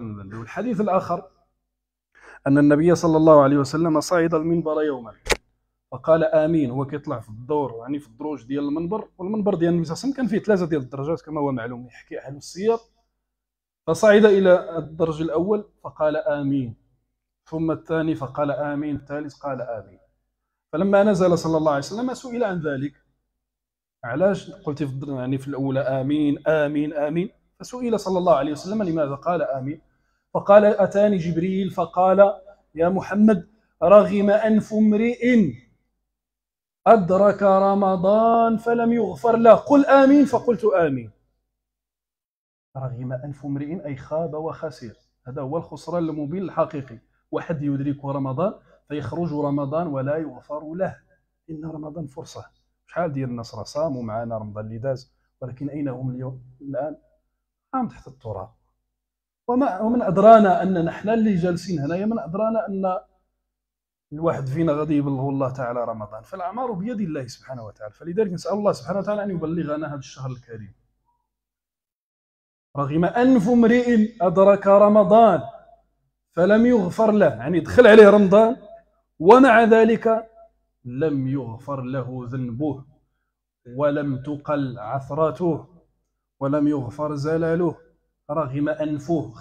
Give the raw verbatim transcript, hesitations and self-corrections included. والحديث الآخر أن النبي صلى الله عليه وسلم صعد المنبر يوما فقال آمين. هو كيطلع في الدور يعني في الدروج ديال المنبر، والمنبر ديال النبي صلى الله عليه وسلم كان فيه ثلاثة ديال الدرجات كما هو معلوم يحكي أهل السير. فصعد إلى الدرج الأول فقال آمين، ثم الثاني فقال آمين، الثالث قال آمين. فلما نزل صلى الله عليه وسلم سئل عن ذلك، علاش قلت في يعني في الأولى آمين آمين آمين؟ فسئل صلى الله عليه وسلم لماذا قال آمين؟ فقال أتاني جبريل فقال يا محمد رغم أنف امرئ أدرك رمضان فلم يغفر له قل آمين فقلت آمين. رغم أنف امرئ أي خاب وخسر، هذا هو الخسران المبين الحقيقي، واحد يدرك رمضان فيخرج رمضان ولا يغفر له. إن رمضان فرصة، شحال ديال الناس راه صاموا معنا رمضان اللي داز، ولكن أين هم اليوم الآن؟ قام تحت التراب. وما ومن أدرانا أن نحن اللي جالسين هنايا، من أدرانا أن الواحد فينا غادي يبلغ الله تعالى رمضان، فالأعمار بيد الله سبحانه وتعالى. فلذلك نسأل الله سبحانه وتعالى أن يبلغنا هذا الشهر الكريم. رغم أنف امرئ أدرك رمضان فلم يغفر له، يعني دخل عليه رمضان ومع ذلك لم يغفر له ذنبه ولم تقل عثرته ولم يغفر زلاله رغم أنفه.